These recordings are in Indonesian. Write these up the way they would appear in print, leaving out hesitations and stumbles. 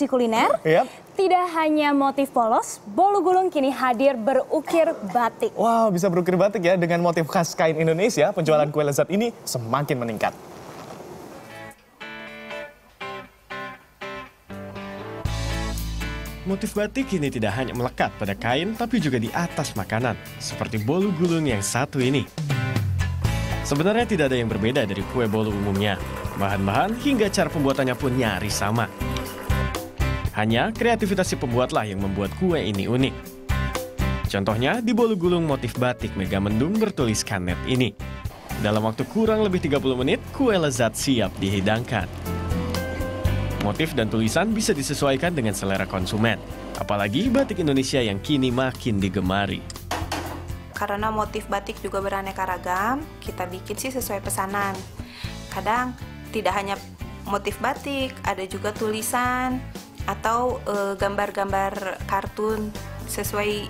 inovasi kuliner. Yep. Tidak hanya motif polos, Bolu Gulung kini hadir berukir batik. Wow, bisa berukir batik ya. Dengan motif khas kain Indonesia, penjualan kue lezat ini semakin meningkat. Motif batik kini tidak hanya melekat pada kain, tapi juga di atas makanan, seperti Bolu Gulung yang satu ini. Sebenarnya tidak ada yang berbeda dari kue bolu umumnya. Bahan-bahan hingga cara pembuatannya pun nyaris sama. Hanya kreativitas si pembuatlah yang membuat kue ini unik. Contohnya di Bolu Gulung motif batik Mega Mendung bertuliskan Net ini. Dalam waktu kurang lebih 30 menit, kue lezat siap dihidangkan. Motif dan tulisan bisa disesuaikan dengan selera konsumen, apalagi batik Indonesia yang kini makin digemari. Karena motif batik juga beraneka ragam, kita bikin sih sesuai pesanan. Kadang tidak hanya motif batik, ada juga tulisan atau gambar-gambar kartun sesuai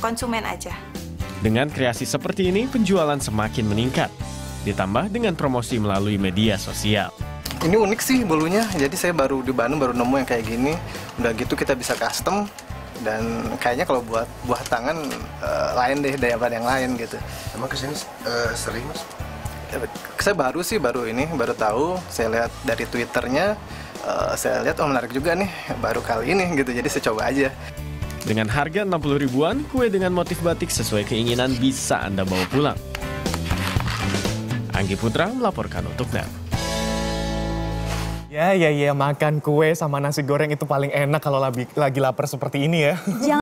konsumen aja. Dengan kreasi seperti ini, penjualan semakin meningkat, ditambah dengan promosi melalui media sosial. Ini unik sih bolunya, jadi saya baru di Bandung baru nemu yang kayak gini. Udah gitu kita bisa custom, dan kayaknya kalau buat buah tangan lain deh daripada yang lain gitu. Emang kesini sering mas? Saya baru sih, baru tahu. Saya lihat dari Twitternya, saya lihat oh menarik juga nih, baru kali ini gitu, jadi saya coba aja. Dengan harga 60 ribuan, kue dengan motif batik sesuai keinginan bisa Anda bawa pulang. Anggi Putra melaporkan untuk NET. Ya, makan kue sama nasi goreng itu paling enak kalau lagi lapar seperti ini ya.